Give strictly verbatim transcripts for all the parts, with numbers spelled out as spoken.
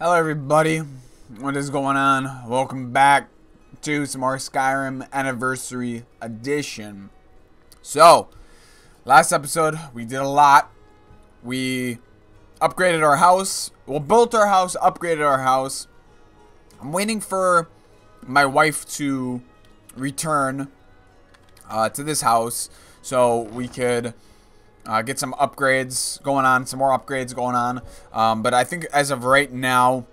Hello everybody, what is going on? Welcome back to some more Skyrim Anniversary Edition. So, last episode we did a lot. We upgraded our house, well built our house, upgraded our house. I'm waiting for my wife to return uh, to this house so we could Uh, get some upgrades going on, some more upgrades going on. Um, but I think as of right now,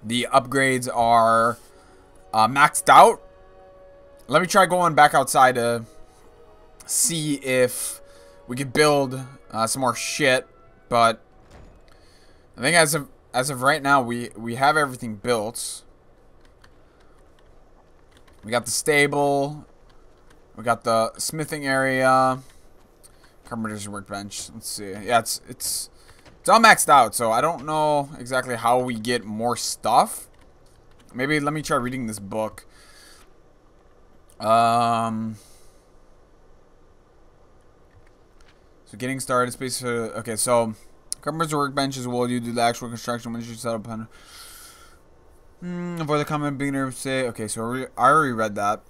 the upgrades are uh, maxed out. Let me try going back outside to see if we could build uh, some more shit. But I think as of as of right now, we we have everything built. We got the stable. We got the smithing area. Carpenter's workbench. Let's see. Yeah, it's it's it's all maxed out, so I don't know exactly how we get more stuff. Maybe let me try reading this book. Um. So getting started, space for okay. So carpenter's workbench is what you do the actual construction when you set up on. Hmm. For the common beginner, say okay. So I already read that.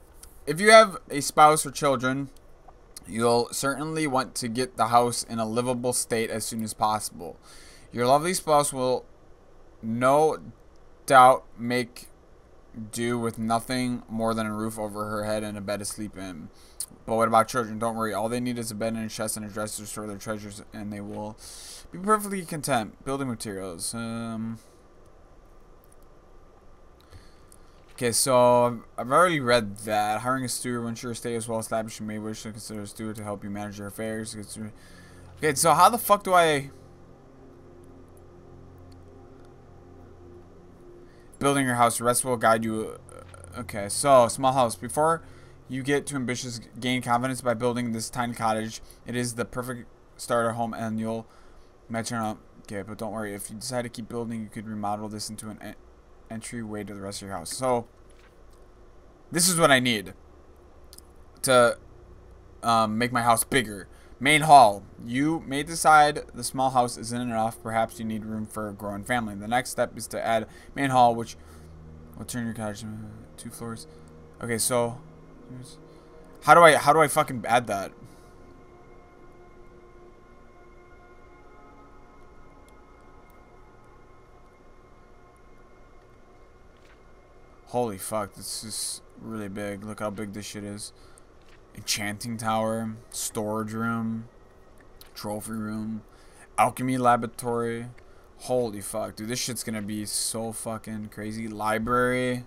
If you have a spouse or children, you'll certainly want to get the house in a livable state as soon as possible. Your lovely spouse will no doubt make do with nothing more than a roof over her head and a bed to sleep in. But what about children? Don't worry. All they need is a bed and a chest and a dresser to store their treasures, and they will be perfectly content. Building materials. Um, Okay, so I've already read that. Hiring a steward, once your estate is well established, you may wish to consider a steward to help you manage your affairs. Okay, so how the fuck do I... Building your house, the rest will guide you. Okay, so, small house. Before you get too ambitious, gain confidence by building this tiny cottage. It is the perfect starter home, and you'll... might turn out... Okay, but don't worry. If you decide to keep building, you could remodel this into an... entryway to the rest of your house. So this is what I need to um, make my house bigger. Main hall. You may decide the small house isn't enough. Perhaps you need room for a growing family. The next step is to add main hall, which will turn your cottage into two floors. Okay, so how do I how do I fucking add that? Holy fuck, this is really big. Look how big this shit is. Enchanting tower, storage room, trophy room, alchemy laboratory. Holy fuck, dude, this shit's gonna be so fucking crazy. Library.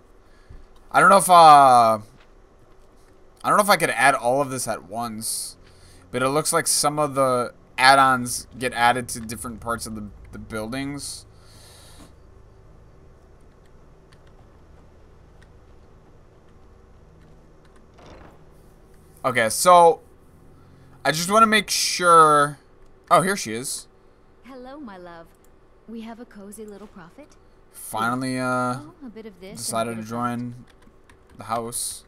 I don't know if uh, I don't know if I could add all of this at once, but it looks like some of the add-ons get added to different parts of the, the buildings. Okay, so I just want to make sure. Oh, here she is. Hello, my love. We have a cozy little prophet. Finally, uh, oh, a bit of this decided to join the house.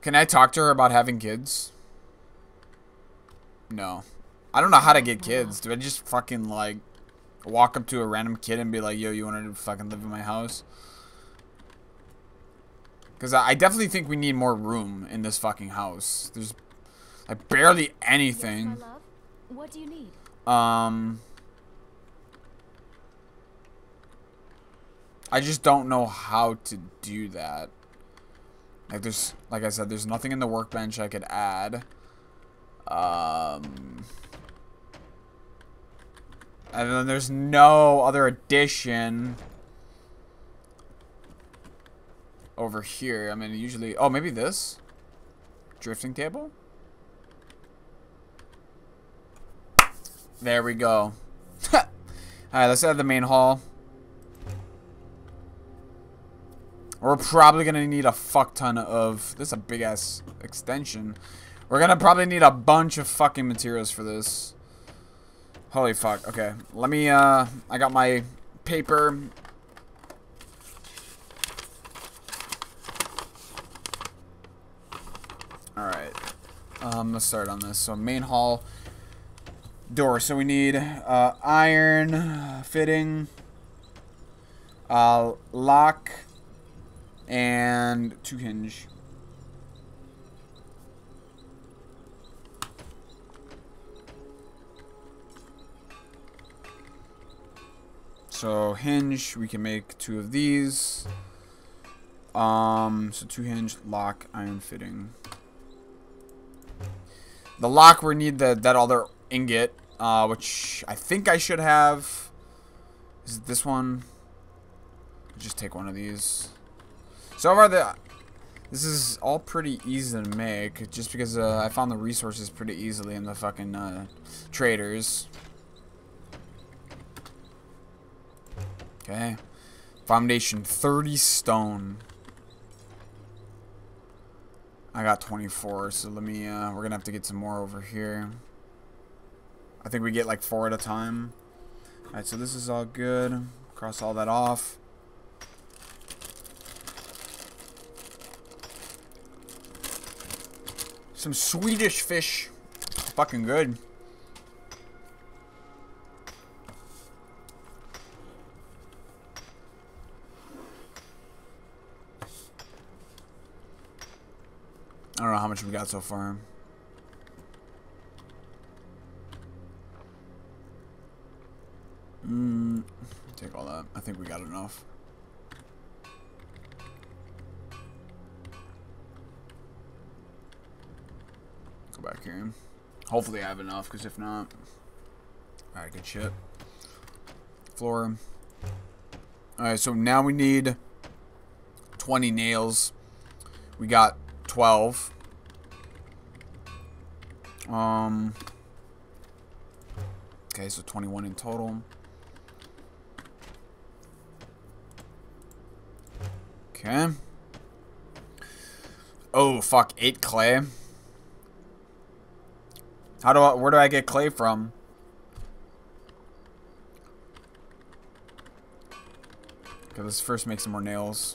Can I talk to her about having kids? No, I don't know how to get kids. Do I just fucking like walk up to a random kid and be like, "Yo, you want to fucking live in my house?" Because I definitely think we need more room in this fucking house. There's like barely anything. Yes, my love. What do you need? Um, I just don't know how to do that. Like there's, like I said, there's nothing in the workbench I could add. Um, and then there's no other addition over here. I mean, usually... Oh, maybe this? Drifting table? There we go. Alright, let's add the main hall. We're probably gonna need a fuck ton of... This is a big-ass extension. We're gonna probably need a bunch of fucking materials for this. Holy fuck. Okay, let me... Uh, I got my paper... Alright, um, let's start on this. So, main hall. door. So we need uh, iron fitting, uh, lock, and two hinge. So hinge, we can make two of these. Um, so two hinge, lock, iron fitting. The lock, we need the, that other ingot, uh, which I think I should have. Is it this one? Just take one of these. So far, the, this is all pretty easy to make, just because uh, I found the resources pretty easily in the fucking uh, traders. Okay. Foundation, thirty stone. I got twenty-four, so let me, uh, we're gonna have to get some more over here. I think we get like four at a time. Alright, so this is all good. Cross all that off. Some Swedish fish. Fucking good. I don't know how much we got so far. Mm, take all that. I think we got enough. Go back here. Hopefully I have enough, because if not... Alright, good shit. Floor. Alright, so now we need twenty nails. We got... twelve. Um, okay, so twenty-one in total. Okay. Oh, fuck. eight clay. How do I... Where do I get clay from? Okay, let's first make some more nails.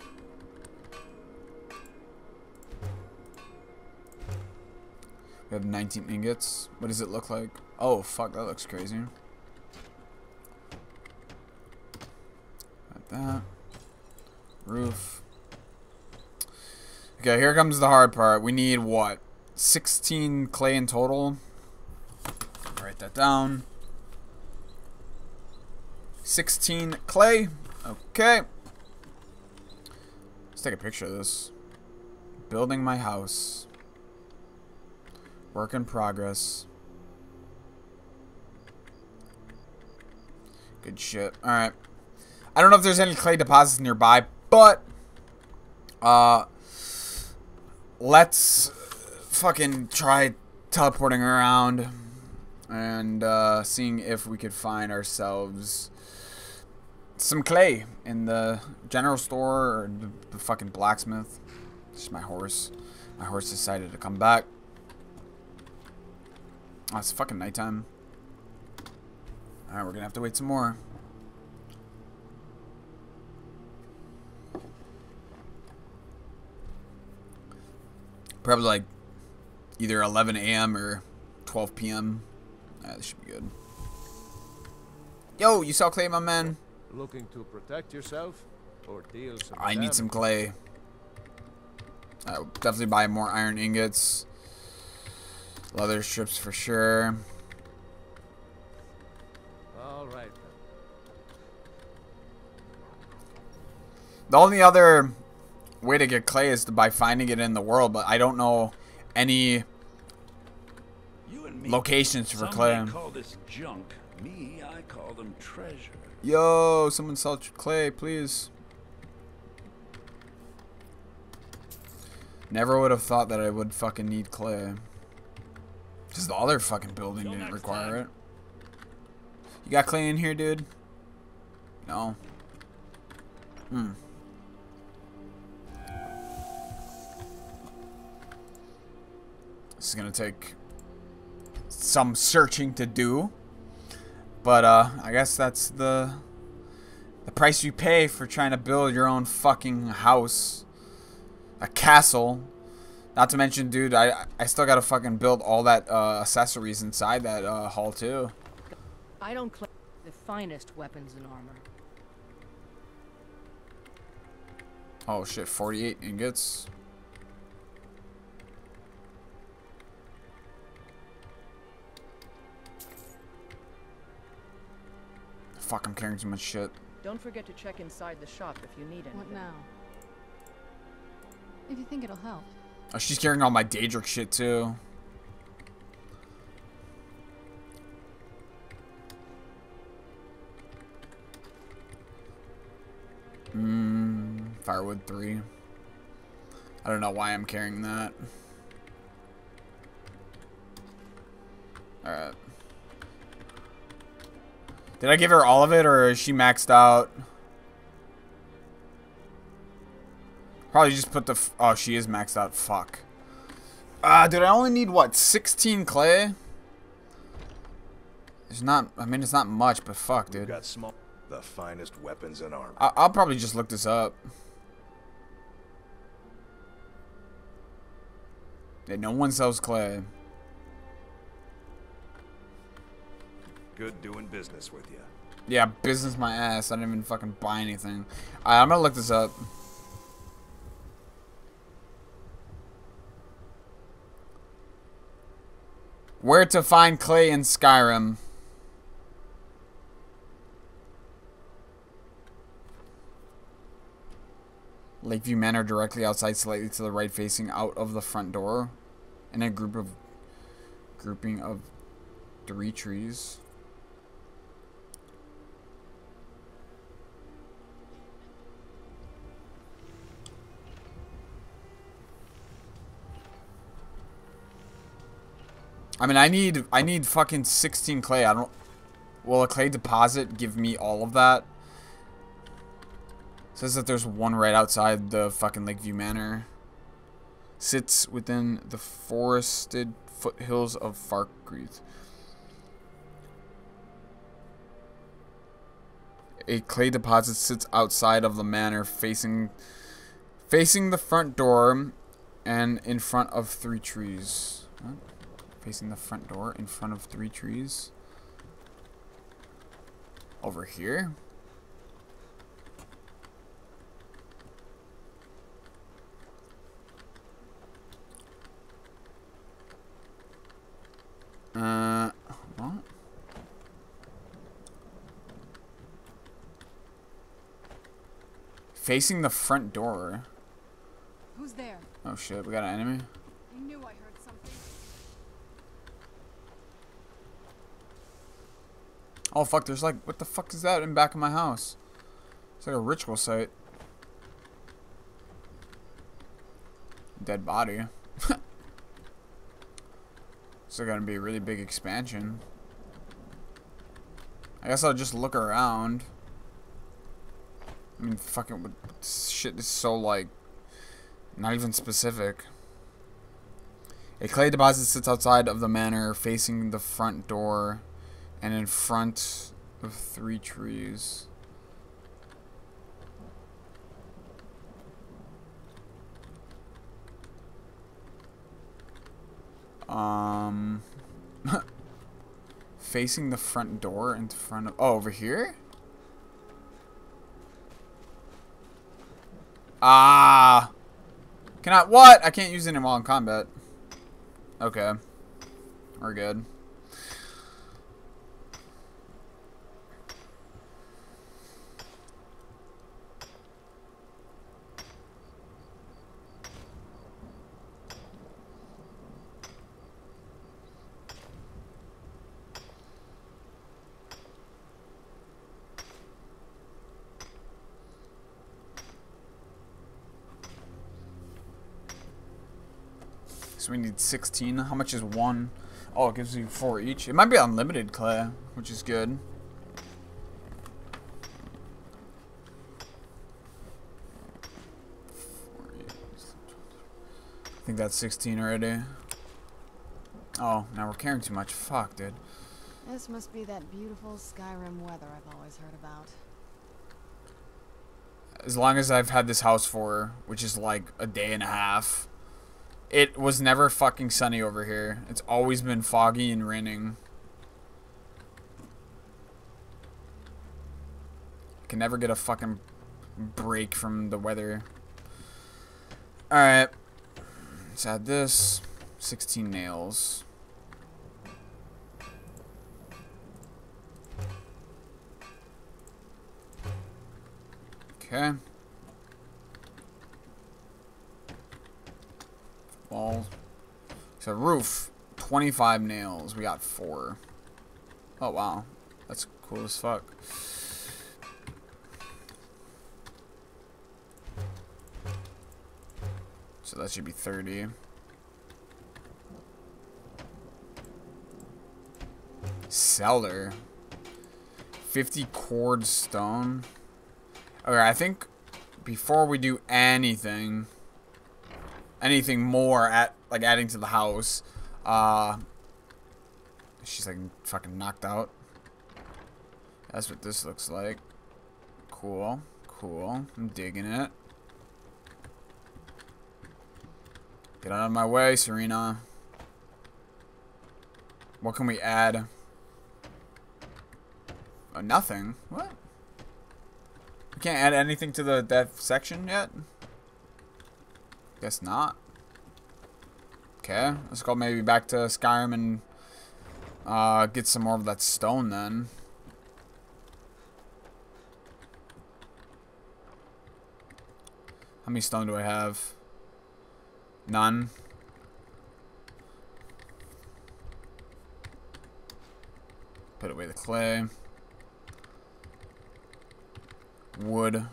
We have nineteen ingots. What does it look like? Oh, fuck, that looks crazy. Like that. Roof. Okay, here comes the hard part. We need, what? sixteen clay in total. Write that down. sixteen clay. Okay. Let's take a picture of this. Building my house. Work in progress. Good shit. Alright. I don't know if there's any clay deposits nearby, but... Uh... Let's... Fucking try teleporting around. And, uh... seeing if we could find ourselves... some clay in the general store or the fucking blacksmith. It's my horse. My horse decided to come back. Oh, it's fucking nighttime. Alright, we're gonna have to wait some more. Probably like either eleven A M or twelve P M Alright, this should be good. Yo, you sell clay, my man? Looking to protect yourself or deal some I need some clay. I'll definitely buy more iron ingots. Leather strips for sure. All right. The only other way to get clay is to, by finding it in the world, but I don't know any you and me, locations for clay. Some call this junk. Me, I call them treasure. Yo, someone sell clay, please. Never would have thought that I would fucking need clay. Because the other fucking building didn't require it. You got clay in here, dude? No. Hmm. This is gonna take some searching to do. But, uh, I guess that's the, the price you pay for trying to build your own fucking house. A castle. Not to mention, dude, I I still gotta fucking build all that uh, accessories inside that uh, hall too. I don't claim the finest weapons and armor. Oh shit, forty-eight ingots. Fuck, I'm carrying too much shit. Don't forget to check inside the shop if you need anything. What now? If you think it'll help. Oh, she's carrying all my Daedric shit too. Mmm, firewood three. I don't know why I'm carrying that. Alright. Did I give her all of it, or is she maxed out? Probably just put the... F oh, she is maxed out. Fuck. Ah, uh, dude, I only need, what, sixteen clay? It's not... I mean, it's not much, but fuck, dude. We've got small, the finest weapons and armor. I I'll probably just look this up. Yeah, no one sells clay. Good doing business with you. Yeah, business my ass. I didn't even fucking buy anything. All right, I'm gonna look this up. Where to find clay in Skyrim? Lakeview Manor, directly outside, slightly to the right, facing out of the front door, in a group of grouping of three trees. I mean, I need, I need fucking sixteen clay. I don't, will a clay deposit give me all of that? It says that there's one right outside the fucking Lakeview Manor. Sits within the forested foothills of Falkreath. A clay deposit sits outside of the manor, facing, facing the front door and in front of three trees. What? Facing the front door in front of three trees. Over here. Uh, what? Facing the front door. Who's there? Oh shit, we got an enemy. I knew I heard something. Oh fuck, there's like, what the fuck is that in the back of my house? It's like a ritual site. Dead body. It's gonna be a really big expansion. I guess I'll just look around. I mean, fucking shit is so like, not even specific. A clay deposit sits outside of the manor, facing the front door. And in front of three trees. Um, facing the front door in front of, oh, over here? Ah, can I, what? I can't use it while in combat. Okay, we're good. So we need sixteen. How much is one? Oh, it gives you four each. It might be unlimited clay, which is good. I think that's sixteen already. Oh, now we're carrying too much. Fuck, dude. This must be that beautiful Skyrim weather I've always heard about. As long as I've had this house for, which is like a day and a half. It was never fucking sunny over here. It's always been foggy and raining. Can never get a fucking break from the weather. Alright. Let's add this. sixteen nails. Okay. Wall. So roof. twenty-five nails. We got four. Oh, wow. That's cool as fuck. So that should be thirty. Cellar. fifty cord stone. Okay, I think before we do anything, anything more at like adding to the house, uh, she's like fucking knocked out. That's what this looks like. Cool, cool. I'm digging it. Get out of my way, Serena. What can we add? Oh, nothing. What? We can't add anything to the that section yet? Guess not. Okay, let's go maybe back to Skyrim and uh, get some more of that stone then. How many stone do I have? None. Put away the clay. Wood.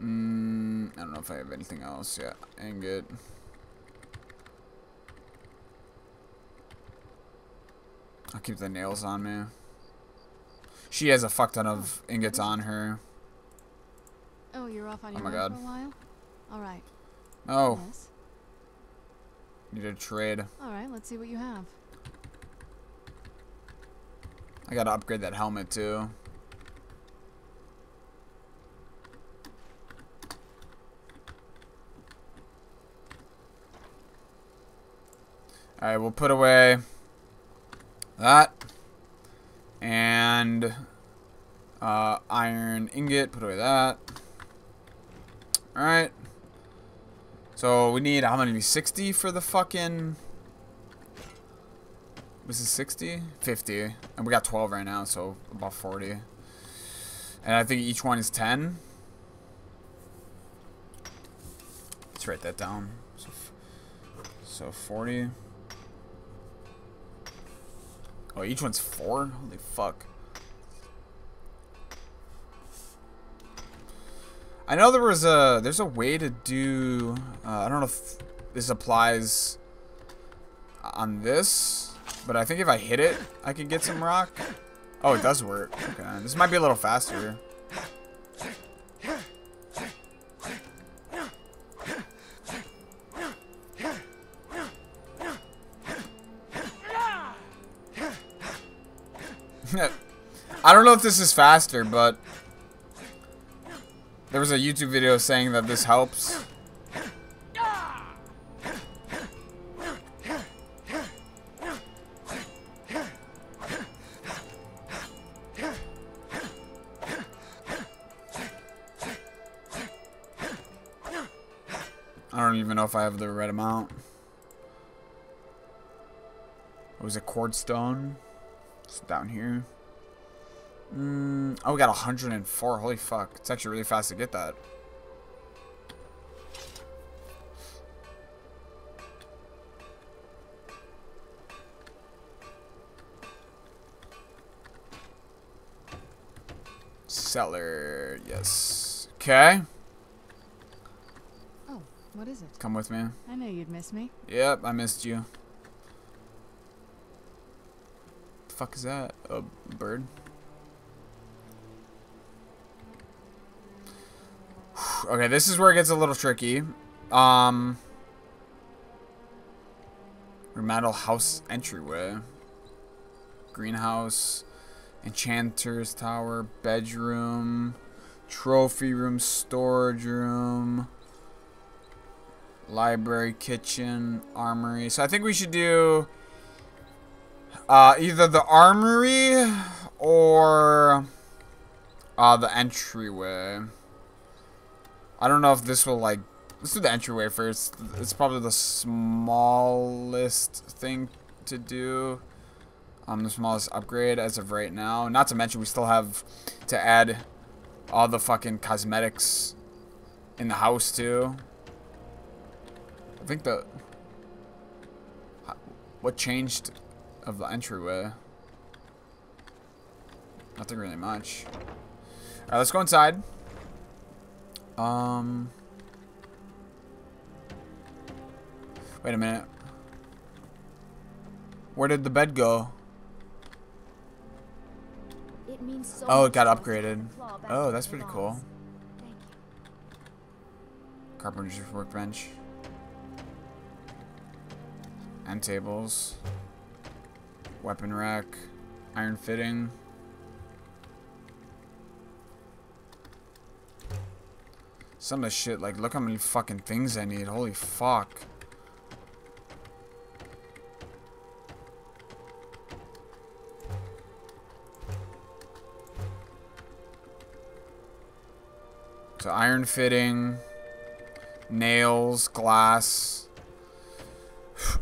Mm, I don't know if I have anything else. Yeah, ingot. I'll keep the nails on me. She has a fuck ton of ingots on her. Oh, you're off on your own for a while? All right. Oh. Yes. Need a trade. All right, let's see what you have. I gotta upgrade that helmet too. All right, we'll put away that and uh, iron ingot. Put away that. All right. So we need, how many? sixty for the fucking... Was it sixty? fifty. And we got twelve right now, so about forty. And I think each one is ten. Let's write that down. So, so forty. Oh, each one's four? Holy fuck. I know there was a, there's a way to do, uh, I don't know if this applies on this, but I think if I hit it, I could get some rock. Oh, it does work. Okay, this might be a little faster. I don't know if this is faster, but there was a YouTube video saying that this helps. I don't even know if I have the right amount. What was it, cordstone? It's down here. Mm, oh, we got one hundred and four. Holy fuck. It's actually really fast to get that. Cellar. Yes. Okay. Oh, what is it? Come with me. I knew you'd miss me. Yep, I missed you. The fuck is that? A bird? Okay, this is where it gets a little tricky. Um, remodel house entryway. Greenhouse. Enchanter's tower. Bedroom. Trophy room. Storage room. Library. Kitchen. Armory. So I think we should do Uh, either the armory or uh, the entryway. I don't know if this will, like... Let's do the entryway first. It's probably the smallest thing to do. Um, the smallest upgrade as of right now. Not to mention we still have to add all the fucking cosmetics in the house too. I think the... What changed of the entryway? Nothing really much. Alright, let's go inside. Um... Wait a minute. Where did the bed go? It means so oh, it got upgraded. Oh, that's pretty cool. Carpenter's workbench. End tables. Weapon rack. Iron fitting. Some of this shit, like, look how many fucking things I need. Holy fuck. So iron fitting, nails, glass.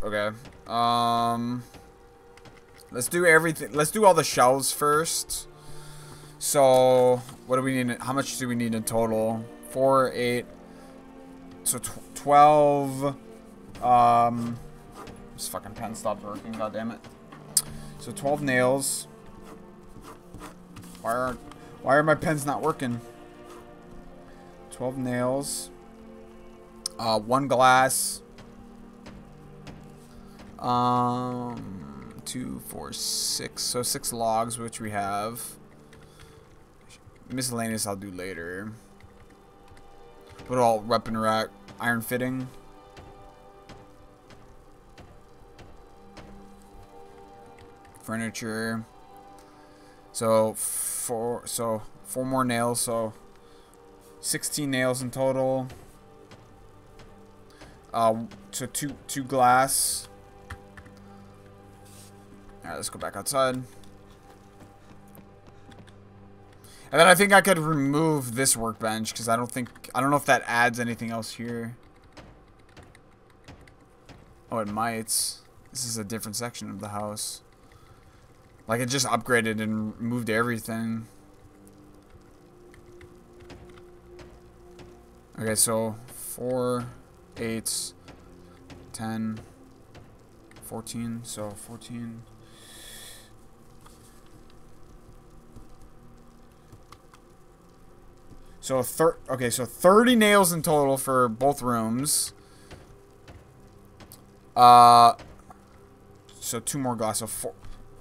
Okay. Um let's do everything. Let's do all the shelves first. So, what do we need? How much do we need in total? four, eight. So tw twelve um this fucking pen stopped working, god damn it. So twelve nails. Why are why are my pens not working? twelve nails, uh, one glass, um, two, four, six, so six logs, which we have. Miscellaneous I'll do later. Put all weapon rack, iron fitting. Furniture. So, four, so, four more nails, so... sixteen nails in total. Uh, so two, two glass. Alright, let's go back outside. And then I think I could remove this workbench because I don't think... I don't know if that adds anything else here. Oh, it might. This is a different section of the house. Like, it just upgraded and moved everything. Okay, so four, eight, ten, fourteen, so fourteen. So, thir okay, so thirty nails in total for both rooms. Uh, so two more glass, so four,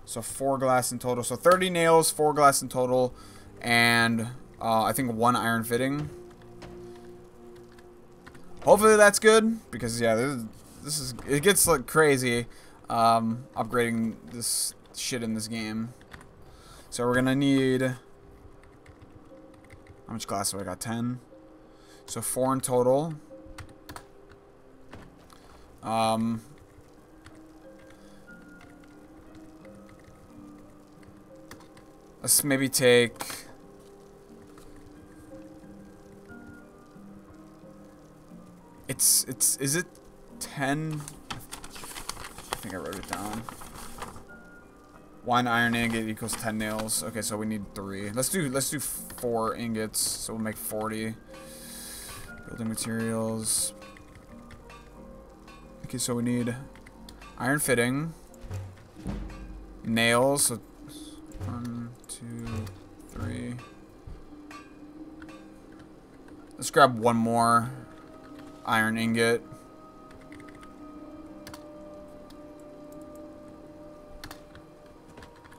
so four glass in total. So thirty nails, four glass in total, and uh, I think one iron fitting. Hopefully that's good, because yeah, this is, this is it gets like crazy um, upgrading this shit in this game. So we're gonna need how much glass do I got? Ten. So four in total. Um. Let's maybe take. It's, it's, is it ten? I think I wrote it down. One iron ingot equals ten nails. Okay, so we need three. Let's do, let's do four ingots. So we'll make forty. Building materials. Okay, so we need iron fitting. Nails. So one, two, three. Let's grab one more. Iron ingot.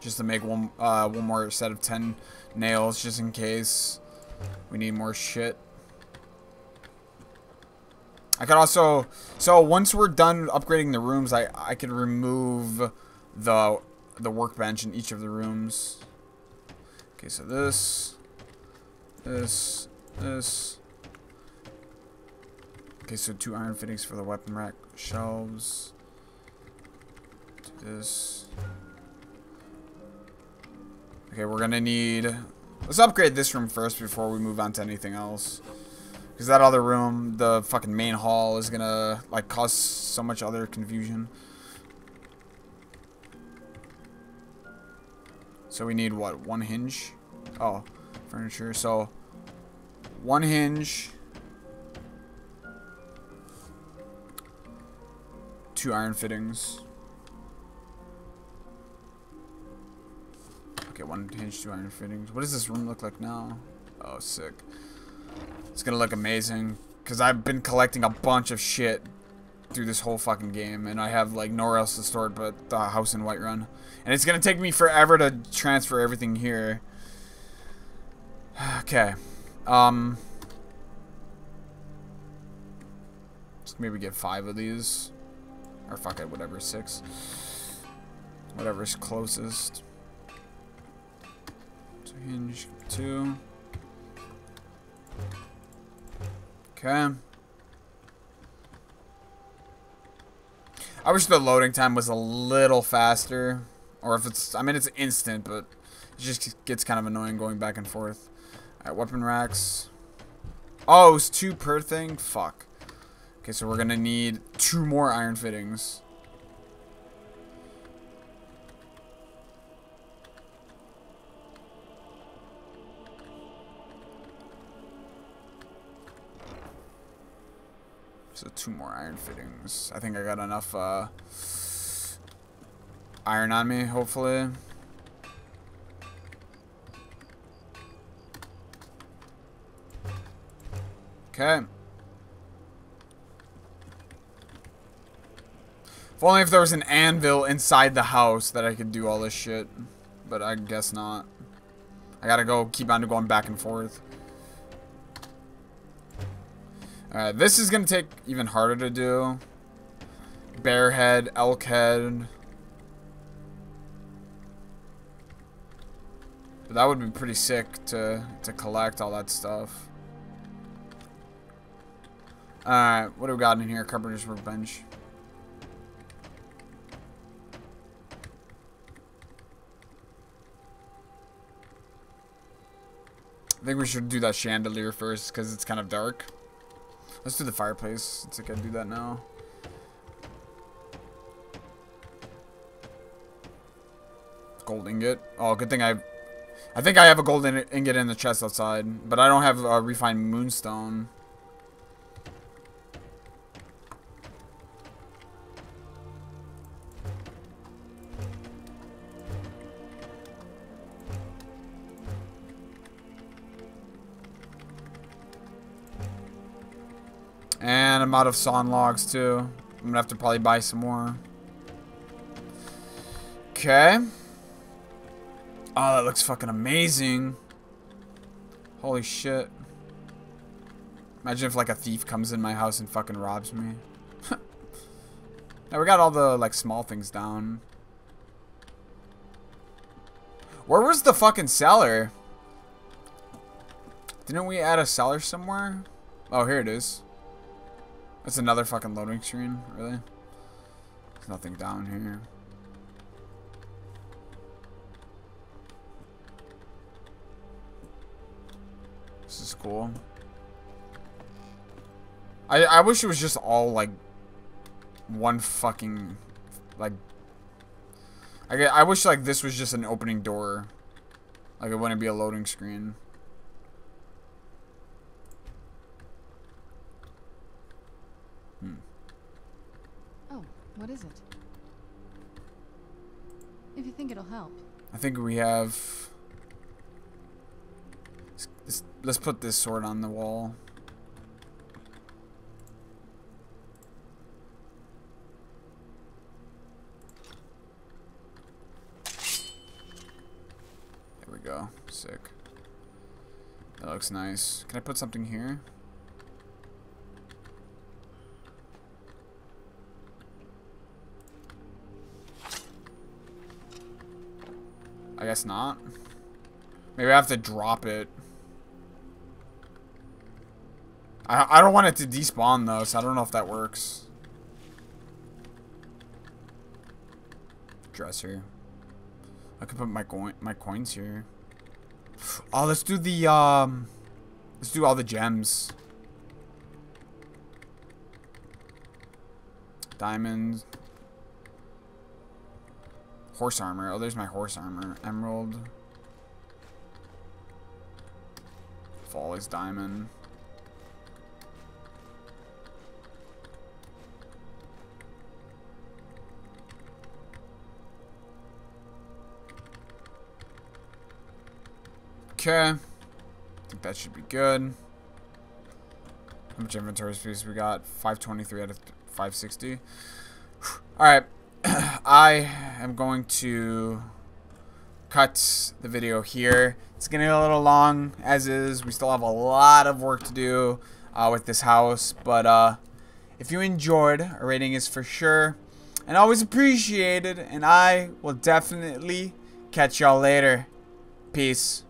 Just to make one uh, one more set of ten nails, just in case we need more shit. I could also... So, once we're done upgrading the rooms, I, I could remove the, the workbench in each of the rooms. Okay, so this... This... This... Okay, so two iron fittings for the weapon rack shelves. This. Okay, we're gonna need... Let's upgrade this room first before we move on to anything else. Because that other room, the fucking main hall, is gonna, like, cause so much other confusion. So we need, what, one hinge? Oh, furniture. So, one hinge... Two iron fittings. Okay, one hinge, two iron fittings. What does this room look like now? Oh, sick. It's gonna look amazing. Because I've been collecting a bunch of shit through this whole fucking game. And I have, like, nowhere else to store it but the house in Whiterun. And it's gonna take me forever to transfer everything here. Okay. Um. Let's maybe get five of these. Or fuck it, whatever, six. Whatever's closest. So hinge two. Okay. I wish the loading time was a little faster. Or if it's, I mean it's instant, but it just gets kind of annoying going back and forth. Alright, weapon racks. Oh, it's two per thing? Fuck. Okay, so we're gonna need two more iron fittings. So two more iron fittings. I think I got enough uh, iron on me, hopefully. Okay. If only if there was an anvil inside the house that I could do all this shit. But I guess not. I gotta go keep on going back and forth. Alright, this is gonna take even harder to do. Bear head, elk head. But that would be pretty sick to, to collect all that stuff. Alright, what do we got in here? Carpenter's workbench. I think we should do that chandelier first, because it's kind of dark. Let's do the fireplace. It's okay to do that now. Gold ingot. Oh, good thing I... I think I have a gold in ingot in the chest outside, but I don't have a refined moonstone. And I'm out of sawn logs, too. I'm gonna have to probably buy some more. Okay. Oh, that looks fucking amazing. Holy shit. Imagine if, like, a thief comes in my house and fucking robs me. Now, we got all the, like, small things down. Where was the fucking cellar? Didn't we add a cellar somewhere? Oh, here it is. That's another fucking loading screen, really? There's nothing down here. This is cool. I, I wish it was just all, like, one fucking, like... I, I wish, like, this was just an opening door. Like, it wouldn't be a loading screen. What is it? If you think it'll help. I think we have... Let's, let's put this sword on the wall. There we go. Sick. That looks nice. Can I put something here? I guess not. Maybe I have to drop it. I, I don't want it to despawn, though, so I don't know if that works. Dresser. I could put my coin, my coins here. Oh, let's do the um, let's do all the gems. Diamonds. Horse armor. Oh, there's my horse armor. Emerald. Fall is diamond. Okay. I think that should be good. How much inventory space we got? five twenty-three out of five sixty. Alright. I am going to cut the video here. It's gonna get a little long as is. We still have a lot of work to do uh, with this house, but uh, if you enjoyed, a rating is for sure and always appreciated, and I will definitely catch y'all later. Peace.